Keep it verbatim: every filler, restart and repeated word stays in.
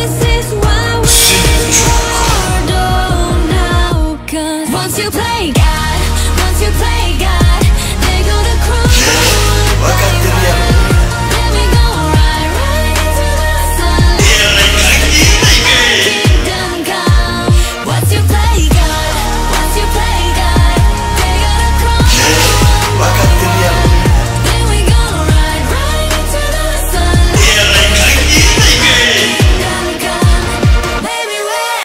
is